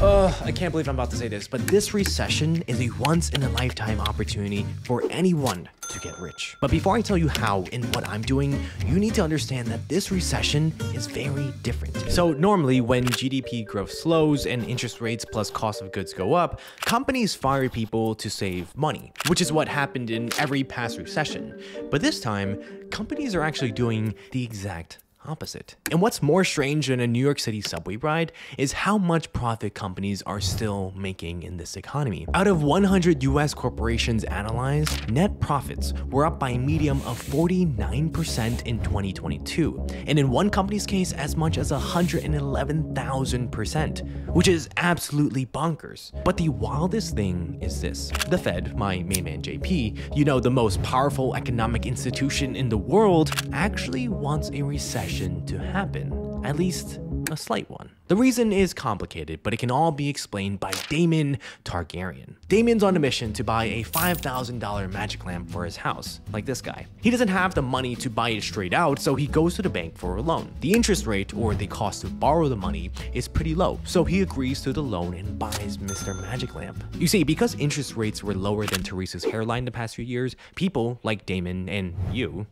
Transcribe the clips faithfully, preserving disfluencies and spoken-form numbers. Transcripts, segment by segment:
Uh, I can't believe I'm about to say this, but this recession is a once-in-a-lifetime opportunity for anyone to get rich. But before I tell you how and what I'm doing, you need to understand that this recession is very different. So normally when G D P growth slows and interest rates plus cost of goods go up, companies fire people to save money, which is what happened in every past recession. But this time, companies are actually doing the exact opposite. And what's more strange than a New York City subway ride is how much profit companies are still making in this economy. Out of one hundred U S corporations analyzed, net profits were up by a medium of forty-nine percent in twenty twenty-two, and in one company's case as much as one hundred eleven thousand percent, which is absolutely bonkers. But the wildest thing is this. The Fed, my main man J P, you know, the most powerful economic institution in the world, actually wants a recession to happen, at least a slight one. The reason is complicated, but it can all be explained by Damon Targaryen. Damon's on a mission to buy a five thousand dollar magic lamp for his house, like this guy. He doesn't have the money to buy it straight out, so he goes to the bank for a loan. The interest rate, or the cost to borrow the money, is pretty low, so he agrees to the loan and buys Mister Magic Lamp. You see, because interest rates were lower than Teresa's hairline the past few years, people like Damon and you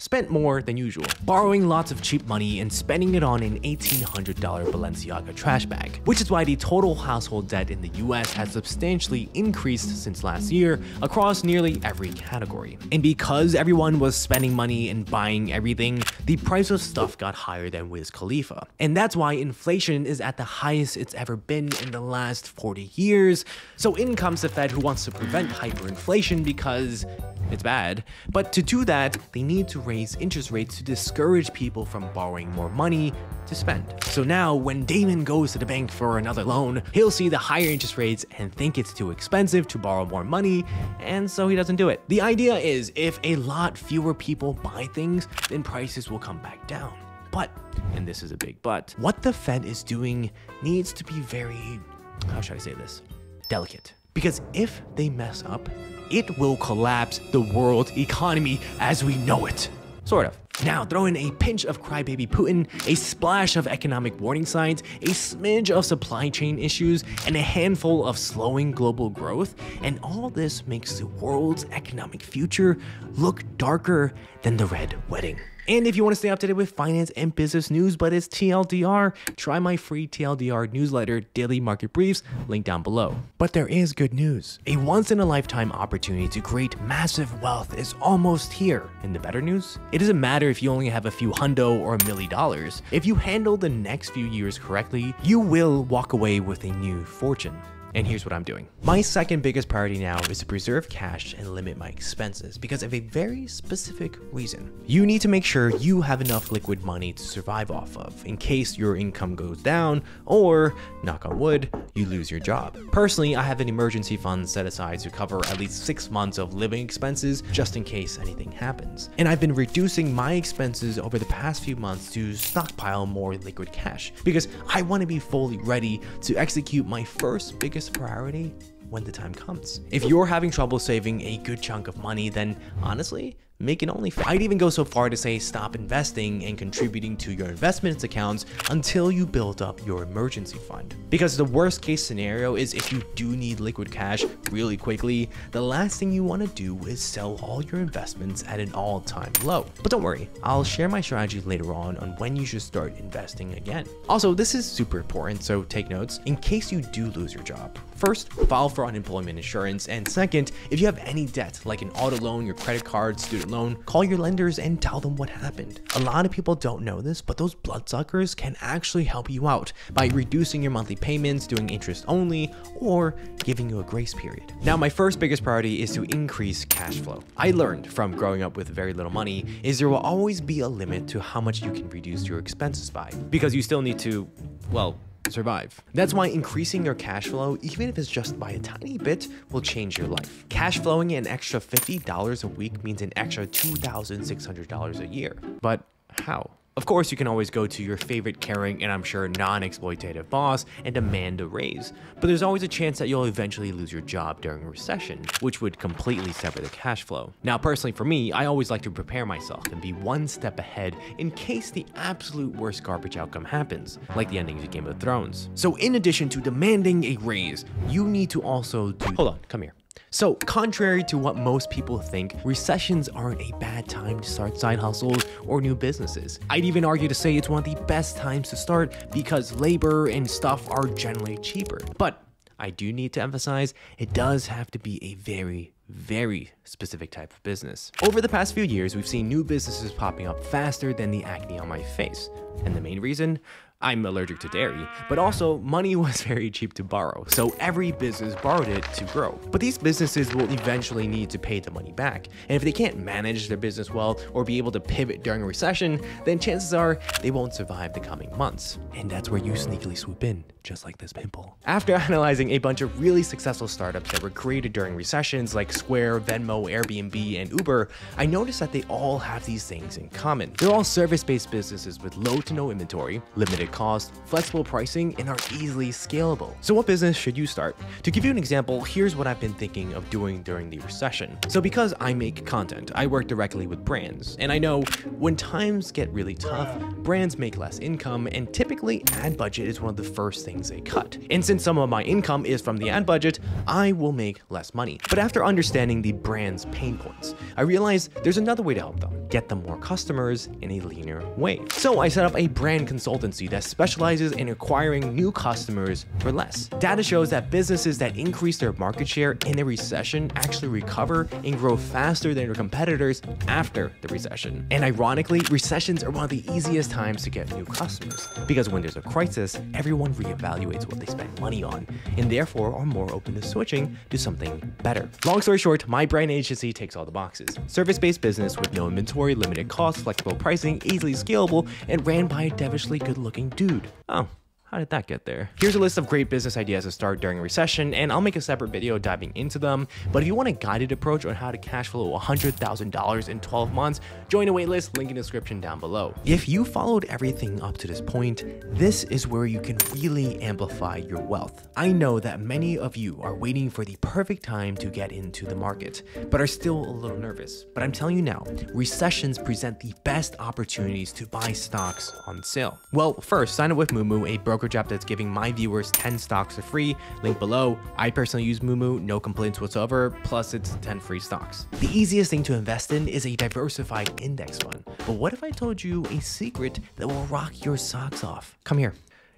spent more than usual, borrowing lots of cheap money and spending it on an eighteen hundred dollar Balenciaga trash bag, which is why the total household debt in the U S has substantially increased since last year across nearly every category. And because everyone was spending money and buying everything, the price of stuff got higher than Wiz Khalifa. And that's why inflation is at the highest it's ever been in the last forty years. So in comes the Fed, who wants to prevent hyperinflation because it's bad. But to do that, they need to raise interest rates to discourage people from borrowing more money to spend. So now when Damon goes to the bank for another loan, he'll see the higher interest rates and think it's too expensive to borrow more money, and so he doesn't do it. The idea is if a lot fewer people buy things, then prices will come back down. But, and this is a big but, what the Fed is doing needs to be very, how should I say this, delicate. Because if they mess up, it will collapse the world economy as we know it. Sort of. Now throw in a pinch of crybaby Putin, a splash of economic warning signs, a smidge of supply chain issues, and a handful of slowing global growth, and all this makes the world's economic future look darker than the Red Wedding. And if you want to stay up to date with finance and business news, but it's T L D R, try my free T L D R newsletter, Daily Market Briefs, link down below. But there is good news. A once-in-a-lifetime opportunity to create massive wealth is almost here. And the better news? It doesn't matter if you only have a few hundo or a milli dollars. If you handle the next few years correctly, you will walk away with a new fortune. And here's what I'm doing. My second biggest priority now is to preserve cash and limit my expenses because of a very specific reason. You need to make sure you have enough liquid money to survive off of in case your income goes down or, knock on wood, you lose your job. Personally, I have an emergency fund set aside to cover at least six months of living expenses just in case anything happens. And I've been reducing my expenses over the past few months to stockpile more liquid cash because I want to be fully ready to execute my first biggest priority when the time comes. If you're having trouble saving a good chunk of money, then honestly, make an OnlyFans. I'd even go so far to say stop investing and contributing to your investments accounts until you build up your emergency fund. Because the worst case scenario is if you do need liquid cash really quickly, the last thing you want to do is sell all your investments at an all-time low. But don't worry, I'll share my strategy later on on when you should start investing again. Also, this is super important, so take notes in case you do lose your job. First, file for unemployment insurance, and second, if you have any debt like an auto loan, your credit card, student loan, call your lenders and tell them what happened. A lot of people don't know this, but those bloodsuckers can actually help you out by reducing your monthly payments, doing interest only, or giving you a grace period. Now, my first biggest priority is to increase cash flow. I learned from growing up with very little money is there will always be a limit to how much you can reduce your expenses by because you still need to, well, survive. That's why increasing your cash flow, even if it's just by a tiny bit, will change your life. Cash flowing an extra fifty dollars a week means an extra two thousand six hundred dollars a year. But how? Of course, you can always go to your favorite caring and I'm sure non-exploitative boss and demand a raise, but there's always a chance that you'll eventually lose your job during a recession, which would completely sever the cash flow. Now, personally for me, I always like to prepare myself and be one step ahead in case the absolute worst garbage outcome happens, like the endings of Game of Thrones. So in addition to demanding a raise, you need to also do- Hold on, come here. So, contrary to what most people think, recessions aren't a bad time to start side hustles or new businesses. I'd even argue to say it's one of the best times to start because labor and stuff are generally cheaper. But I do need to emphasize, it does have to be a very very specific type of business. Over the past few years, we've seen new businesses popping up faster than the acne on my face. And the main reason? I'm allergic to dairy, but also money was very cheap to borrow, so every business borrowed it to grow. But these businesses will eventually need to pay the money back, and if they can't manage their business well or be able to pivot during a recession, then chances are they won't survive the coming months. And that's where you sneakily swoop in, just like this pimple. After analyzing a bunch of really successful startups that were created during recessions like Square, Venmo, Airbnb, and Uber, I noticed that they all have these things in common. They're all service-based businesses with low to no inventory, limited cost, flexible pricing, and are easily scalable. So what business should you start? To give you an example, here's what I've been thinking of doing during the recession. So because I make content, I work directly with brands, and I know when times get really tough, brands make less income, and typically ad budget is one of the first things they cut. And since some of my income is from the ad budget, I will make less money. But after understanding Understanding the brand's pain points, I realized there's another way to help them, get them more customers in a leaner way. So I set up a brand consultancy that specializes in acquiring new customers for less. Data shows that businesses that increase their market share in a recession actually recover and grow faster than their competitors after the recession. And ironically, recessions are one of the easiest times to get new customers because when there's a crisis, everyone reevaluates what they spend money on and therefore are more open to switching to something better. Long story short, my brand agency takes all the boxes. Service-based business with no inventory, limited cost, flexible pricing, easily scalable, and ran by a devilishly good-looking dude. Oh. How did that get there? Here's a list of great business ideas to start during a recession, and I'll make a separate video diving into them. But if you want a guided approach on how to cash flow one hundred thousand dollars in twelve months, join a waitlist, link in the description down below. If you followed everything up to this point, this is where you can really amplify your wealth. I know that many of you are waiting for the perfect time to get into the market, but are still a little nervous. But I'm telling you now, recessions present the best opportunities to buy stocks on sale. Well, first, sign up with Moomoo, a broker app that's giving my viewers ten stocks for free, link below. I personally use Moomoo, no complaints whatsoever, plus it's ten free stocks. The easiest thing to invest in is a diversified index fund. But what if I told you a secret that will rock your socks off? Come here.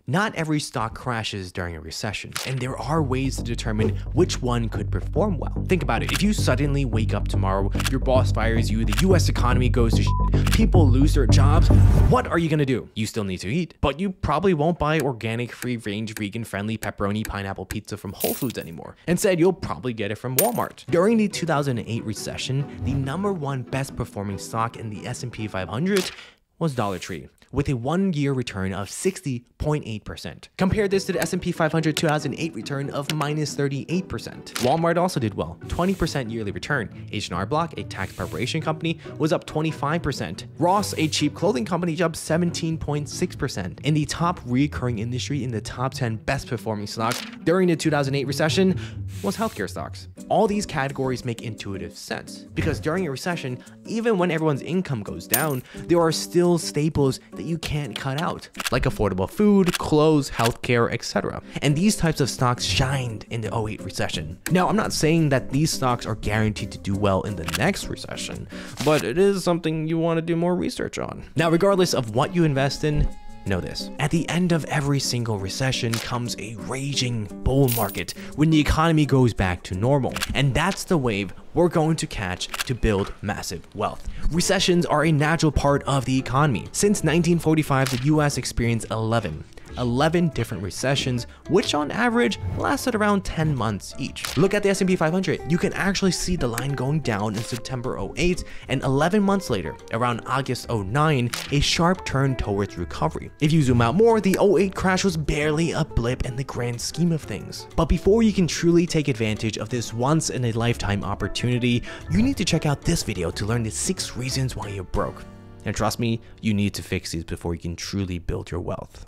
Not every stock crashes during a recession, and there are ways to determine which one could perform well. Think about it, if you suddenly wake up tomorrow, your boss fires you, the U S economy goes to shit, people lose their jobs, what are you gonna do? You still need to eat, but you probably won't buy organic, free-range, vegan-friendly pepperoni pineapple pizza from Whole Foods anymore. Instead, you'll probably get it from Walmart. During the two thousand eight recession, the number one best performing stock in the S and P five hundred was Dollar Tree, with a one-year return of sixty point eight percent. Compare this to the S and P five hundred two thousand eight return of minus thirty-eight percent. Walmart also did well, twenty percent yearly return. H and R Block, a tax preparation company, was up twenty-five percent. Ross, a cheap clothing company, jumped seventeen point six percent. In the top recurring industry in the top ten best performing stocks during the two thousand eight recession was healthcare stocks. All these categories make intuitive sense because during a recession, even when everyone's income goes down, there are still staples that you can't cut out, like affordable food, clothes, healthcare, et cetera. And these types of stocks shined in the oh eight recession. Now, I'm not saying that these stocks are guaranteed to do well in the next recession, but it is something you want to do more research on. Now, regardless of what you invest in, know this. At the end of every single recession comes a raging bull market when the economy goes back to normal. And that's the wave we're going to catch to build massive wealth. Recessions are a natural part of the economy. Since nineteen forty-five, the U S experienced eleven. eleven different recessions, which on average lasted around ten months each. Look at the S and P five hundred. You can actually see the line going down in September oh eight, and eleven months later, around August oh nine, a sharp turn towards recovery. If you zoom out more, the oh eight crash was barely a blip in the grand scheme of things. But before you can truly take advantage of this once-in-a-lifetime opportunity, you need to check out this video to learn the six reasons why you're broke. And trust me, you need to fix these before you can truly build your wealth.